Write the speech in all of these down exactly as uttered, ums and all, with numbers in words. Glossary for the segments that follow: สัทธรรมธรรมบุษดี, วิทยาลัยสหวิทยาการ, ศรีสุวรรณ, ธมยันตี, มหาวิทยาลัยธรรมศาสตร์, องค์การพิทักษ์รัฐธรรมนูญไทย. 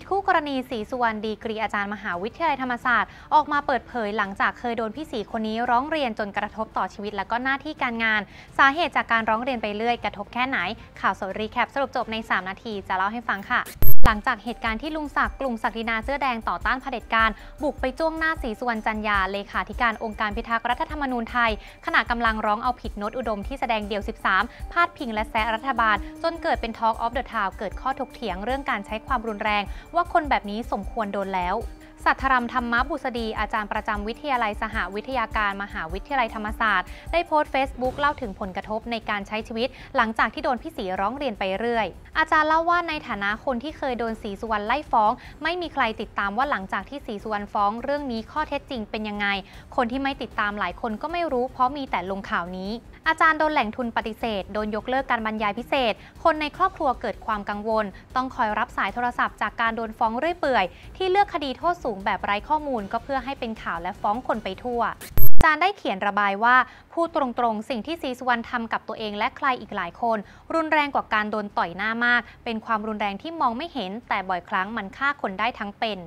ตคู่กรณีศรีสุวรรณดีกรีอาจารย์มหาวิทยาลัยธรรมศาสตร์ออกมาเปิดเผยหลังจากเคยโดนพี่ศรีคนนี้ร้องเรียนจนกระทบต่อชีวิตและก็หน้าที่การงานสาเหตุจากการร้องเรียนไปเรื่อยกระทบแค่ไหนข่าวสดรีแคปสรุปจบในสามนาทีจะเล่าให้ฟังค่ะหลังจากเหตุการณ์ที่ลุงศักดิ์กลุ่มศักดินาเสื้อแดงต่อต้านเผด็จการบุกไปจ้วงหน้าศรีสุวรรณจันยาเลขาธิการองค์การพิทักษ์รัฐธรรมนูญไทยขณะกำลังร้องเอาผิดโน้ตอุดมที่แสดงเดี่ยวสิบสามพาดพิงและแซะรัฐบาลจนเกิดเป็น Talk of the Town เกิดข้อถกเถียงเรื่องการใช้ความรุนแรงว่าคนแบบนี้สมควรโดนแล้วสัทธรรมธรรมบุษดีอาจารย์ประจำวิทยาลัยสหวิทยาการมหาวิทยาลัยธรรมศาสตร์ได้โพสต์ Facebook เล่าถึงผลกระทบในการใช้ชีวิตหลังจากที่โดนพี่ศรีร้องเรียนไปเรื่อยอาจารย์เล่าว่าในฐานะคนที่เคยโดนศรีสุวรรณไล่ฟ้องไม่มีใครติดตามว่าหลังจากที่ศรีสุวรรณฟ้องเรื่องนี้ข้อเท็จจริงเป็นยังไงคนที่ไม่ติดตามหลายคนก็ไม่รู้เพราะมีแต่ลงข่าวนี้อาจารย์โดนแหล่งทุนปฏิเสธโดนยกเลิกการบรรยายพิเศษคนในครอบครัวเกิดความกังวลต้องคอยรับสายโทรศัพท์จากการโดนฟ้องเรื่อยเปื่อยที่เลือกคดีโทษสูงแบบไร้ข้อมูลก็เพื่อให้เป็นข่าวและฟ้องคนไปทั่วอาจารย์ได้เขียนระบายว่าพูดตรงๆสิ่งที่ศรีสุวรรณทำกับตัวเองและใครอีกหลายคนรุนแรงกว่าการโดนต่อยหน้ามากเป็นความรุนแรงที่มองไม่เห็นแต่บ่อยครั้งมันฆ่าคนได้ทั้งเป็น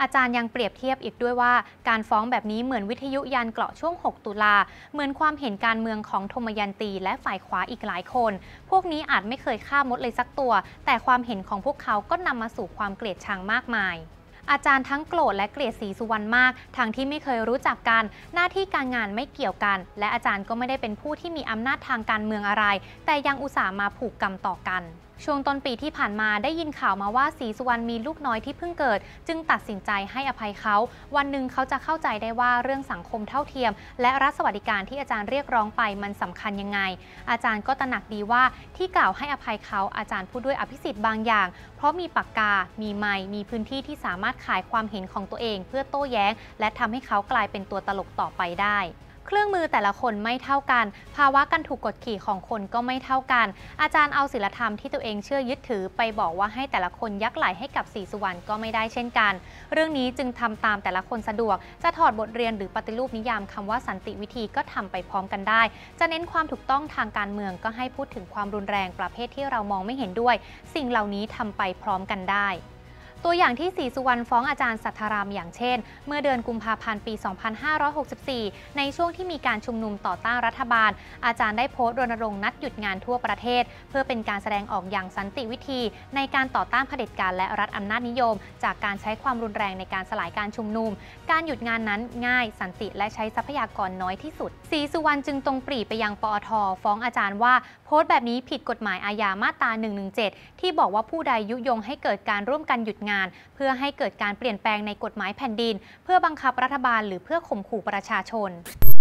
อาจารย์ยังเปรียบเทียบอีกด้วยว่าการฟ้องแบบนี้เหมือนวิทยุยานเกราะช่วงหกตุลาเหมือนความเห็นการเมืองของธมยันตีและฝ่ายขวาอีกหลายคนพวกนี้อาจไม่เคยฆ่ามดเลยสักตัวแต่ความเห็นของพวกเขาก็นำมาสู่ความเกลียดชังมากมายอาจารย์ทั้งโกรธและเกลียดศรีสุวรรณมากทั้งที่ไม่เคยรู้จักกันหน้าที่การงานไม่เกี่ยวกันและอาจารย์ก็ไม่ได้เป็นผู้ที่มีอำนาจทางการเมืองอะไรแต่ยังอุตส่าห์มาผูกกรรมต่อกันช่วงต้นปีที่ผ่านมาได้ยินข่าวมาว่าศรีสุวรรณมีลูกน้อยที่เพิ่งเกิดจึงตัดสินใจให้อภัยเขาวันหนึ่งเขาจะเข้าใจได้ว่าเรื่องสังคมเท่าเทียมและรัฐสวัสดิการที่อาจารย์เรียกร้องไปมันสำคัญยังไงอาจารย์ก็ตระหนักดีว่าที่กล่าวให้อภัยเขาอาจารย์พูดด้วยอภิสิทธิ์บางอย่างเพราะมีปากกามีไมค์มีพื้นที่ที่สามารถขายความเห็นของตัวเองเพื่อโต้แย้งและทำให้เขากลายเป็นตัวตลกต่อไปได้เครื่องมือแต่ละคนไม่เท่ากันภาวะการถูกกดขี่ของคนก็ไม่เท่ากันอาจารย์เอาศีลธรรมที่ตัวเองเชื่อยึดถือไปบอกว่าให้แต่ละคนยักไหล่ให้กับศรีสุวรรณก็ไม่ได้เช่นกันเรื่องนี้จึงทำตามแต่ละคนสะดวกจะถอดบทเรียนหรือปฏิรูปนิยามคำว่าสันติวิธีก็ทำไปพร้อมกันได้จะเน้นความถูกต้องทางการเมืองก็ให้พูดถึงความรุนแรงประเภทที่เรามองไม่เห็นด้วยสิ่งเหล่านี้ทำไปพร้อมกันได้ตัวอย่างที่ศรีสุวรรณฟ้องอาจารย์สัทธรามอย่างเช่นเมื่อเดือนกุมภาพันธ์ปีสองพันห้าร้อยหกสิบสี่ในช่วงที่มีการชุมนุมต่อต้านรัฐบาลอาจารย์ได้โพสต์รณรงค์นัดหยุดงานทั่วประเทศเพื่อเป็นการแสดงออกอย่างสันติวิธีในการต่อต้านเผด็จการและรัฐอำนาจนิยมจากการใช้ความรุนแรงในการสลายการชุมนุมการหยุดงานนั้นง่ายสันติและใช้ทรัพยากรน้อยที่สุดศรีสุวรรณจึงตรงปรีไปยังปอท.ฟ้องอาจารย์ว่าโพสต์แบบนี้ผิดกฎหมายอาญามาตราหนึ่งหนึ่งเจ็ดที่บอกว่าผู้ใดยุยงให้เกิดการร่วมกันหยุดงานเพื่อให้เกิดการเปลี่ยนแปลงในกฎหมายแผ่นดินเพื่อบังคับรัฐบาลหรือเพื่อข่มขู่ประชาชน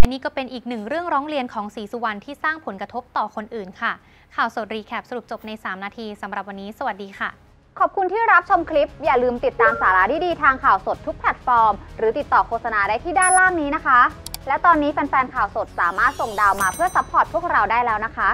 อันนี้ก็เป็นอีกหนึ่งเรื่องร้องเรียนของศรีสุวรรณที่สร้างผลกระทบต่อคนอื่นค่ะข่าวสดรีแคปสรุปจบในสามนาทีสำหรับวันนี้สวัสดีค่ะขอบคุณที่รับชมคลิปอย่าลืมติดตามสาระดีๆทางข่าวสดทุกแพลตฟอร์มหรือติดต่อโฆษณาได้ที่ด้านล่างนี้นะคะและตอนนี้แฟนๆข่าวสดสามารถส่งดาวมาเพื่อซัพพอร์ตพวกเราได้แล้วนะคะ